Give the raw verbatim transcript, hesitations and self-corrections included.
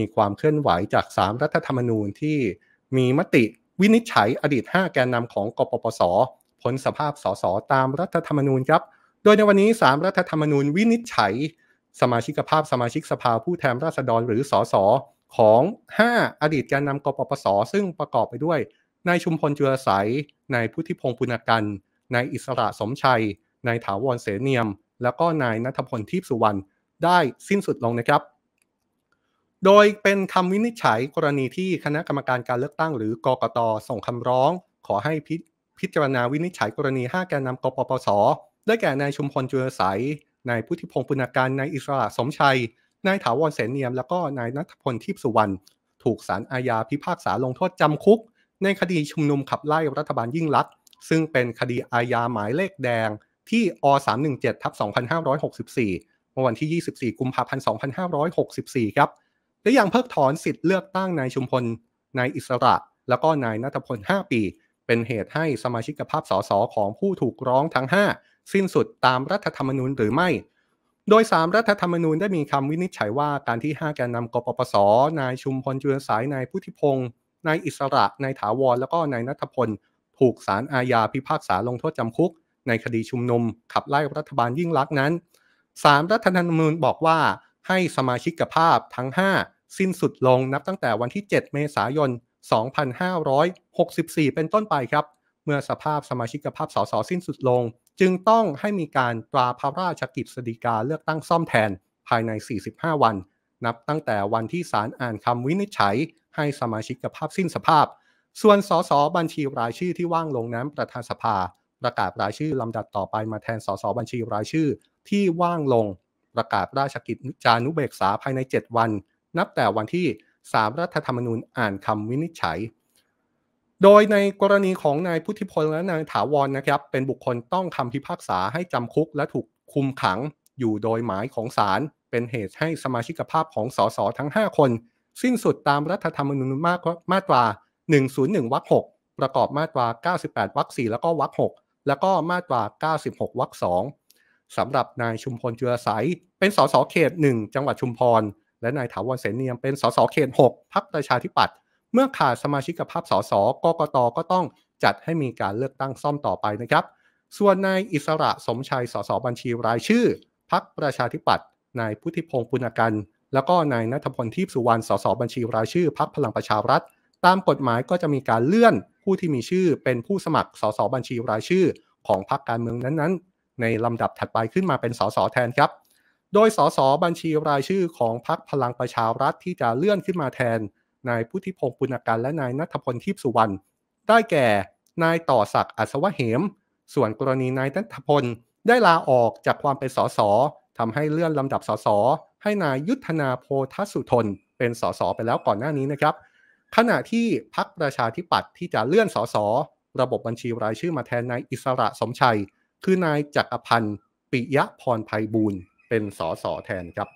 มีความเคลื่อนไหวจากสามรัฐธรรมนูญที่มีมติวินิจฉัยอดีตห้าแกนนำของกปปส.พ้นสภาพสส.ตามรัฐธรรมนูญครับโดยในวันนี้สามรัฐธรรมนูญวินิจฉัยสมาชิกภาพสมาชิกสภาผู้แทนราษฎรหรือสส.ของห้าอดีตแกนนำกปปส.ซึ่งประกอบไปด้วยนายชุมพลจุลไสยนายพุทธิพงษ์ปุณกันนายอิสระสมชัยนายถาวรเสเนียมแล้วก็นายณัฐพลทีพสุวรรณได้สิ้นสุดลงนะครับโดยเป็นคำวินิจฉัยกรณีที่คณะกรรมการการเลือกตั้งหรือกกต.ส่งคำร้องขอให้พิจารณาวินิจฉัยกรณีห้าแกนนำกปปส.ได้แก่นายชุมพลจุลไสยนายพุทธิพงษ์ปุณกันนายอิสระสมชัยนายถาวรเสเนียมแล้วก็นายณัฐพลทีพสุวรรณถูกศาลอาญาพิพากษาลงโทษจำคุกในคดีชุมนุมขับไล่รัฐบาลยิ่งลักษณ์ซึ่งเป็นคดีอาญาหมายเลขแดงที่อ สามหนึ่งเจ็ดทับสองพันห้าร้อยหกสิบสี่ เมื่อวันที่ ยี่สิบสี่กุมภาพันธ์สองพันห้าร้อยหกสิบสี่ ครับและยังเพิกถอนสิทธิ์เลือกตั้งนายชุมพลนายอิสระแล้วก็นายณัฐพลห้าปีเป็นเหตุให้สมาชิกภาพสสของผู้ถูกร้องทั้งห้าสิ้นสุดตามรัฐธรรมนูญหรือไม่โดยสามรัฐธรรมนูญได้มีคำวินิจฉัยว่าการที่ห้าแกนนำกปปสนายชุมพลจุลไสยนายพุทธิพงษ์นายอิสระนายถาวรแล้วก็นายณัฐพลถูกศาลอาญาพิพากษาลงโทษจำคุกในคดีชุมนุมขับไล่รัฐบาลยิ่งลักษณ์นั้นสามรัฐธรรมนูญบอกว่าให้สมาชิกภาพทั้งห้าสิ้นสุดลงนับตั้งแต่วันที่เจ็ดเมษายนสองพันห้าร้อยหกสิบสี่เป็นต้นไปครับเมื่อสภาพสมาชิกภาพสสสิ้นสุดลงจึงต้องให้มีการตราพระราชกฤษฎีกาเลือกตั้งซ่อมแทนภายในสี่สิบห้าวันนับตั้งแต่วันที่ศาลอ่านคำวินิจฉัยให้สมาชิกภาพสิ้นสภาพส่วนสสบัญชีรายชื่อที่ว่างลงนั้นประธานสภาประกาศรายชื่อลำดับต่อไปมาแทนสสบัญชีรายชื่อที่ว่างลงประกาศราชกิจจานุเบกษาภายในเจ็ดวันนับแต่วันที่สามรัฐธรรมนูญอ่านคำวินิจฉัยโดยในกรณีของนายพุทธิพลและนายถาวรนะครับเป็นบุคคลต้องคำพิพากษาให้จำคุกและถูกคุมขังอยู่โดยหมายของศาลเป็นเหตุให้สมาชิกภาพของสสทั้งห้าคนสิ้นสุดตามรัฐธรรมนูญมาตราหนึ่งศูนย์หนึ่งวรรคหกประกอบมาตราเก้าสิบแปดวรรคสี่แล้วก็วรรคหกแล้วก็มาตราเก้าสิบหกวรรคสองสำหรับนายชุมพลจุลไสยเป็นสสเขตหนึ่งจังหวัดชุมพรและนายถาวรเสเนียมเป็นสสเขตหกพรรคประชาธิปัตย์เมื่อขาดสมาชิกภาพสสกกต.ก็ต้องจัดให้มีการเลือกตั้งซ่อมต่อไปนะครับส่วนนายอิสระสมชัยสสบัญชีรายชื่อพรรคประชาธิปัตย์นายพุทธิพงษ์ปุณกันแล้วก็นายณัฐพลทีพสุวรรณสสบัญชีรายชื่อพรรคพลังประชารัฐตามกฎหมายก็จะมีการเลื่อนผู้ที่มีชื่อเป็นผู้สมัครสสบัญชีรายชื่อของพรรคการเมืองนั้นๆในลำดับถัดไปขึ้นมาเป็นสสแทนครับโดยสสบัญชีรายชื่อของพรรคพลังประชารัฐที่จะเลื่อนขึ้นมาแทนนายพุทธิพงษ์ปุณกันและนายณัฐพลทีพสุวรรณได้แก่นายต่อศักดิ์อัศวเหมส่วนกรณีนายณัฐพลได้ลาออกจากความเป็นสสทำให้เลื่อนลำดับสสให้นายยุทธนาโพธสุทนเป็นสสไปแล้วก่อนหน้านี้นะครับขณะที่พรรคประชาธิปัตย์ที่จะเลื่อนสสระบบบัญชีรายชื่อมาแทนนายอิสระสมชัยคือนายจักรพันธ์ปิยะพรไพบูลย์เป็นสสแทนครับ